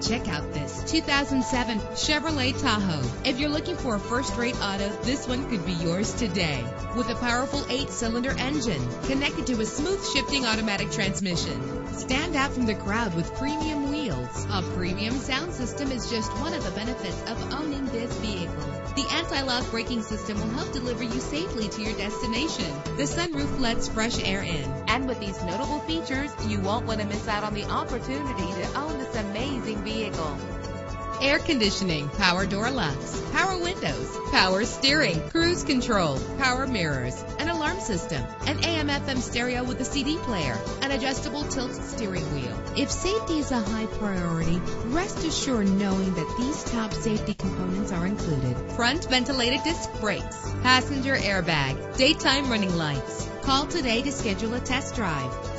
Check out this 2007 Chevrolet Tahoe. If you're looking for a first-rate auto, this one could be yours today. With a powerful 8-cylinder engine connected to a smooth shifting automatic transmission. Stand out from the crowd with premium wheels. A premium sound system is just one of the benefits of owning this vehicle. The anti-lock braking system will help deliver you safely to your destination. The sunroof lets fresh air in. And with these notable features, you won't want to miss out on the opportunity to own this amazing vehicle. Air conditioning, power door locks, power windows, power steering, cruise control, power mirrors, an alarm system, an AM/FM stereo with a CD player, an adjustable tilt steering wheel. If safety is a high priority, rest assured knowing that these top safety components are included. Front ventilated disc brakes, passenger airbag, daytime running lights. Call today to schedule a test drive.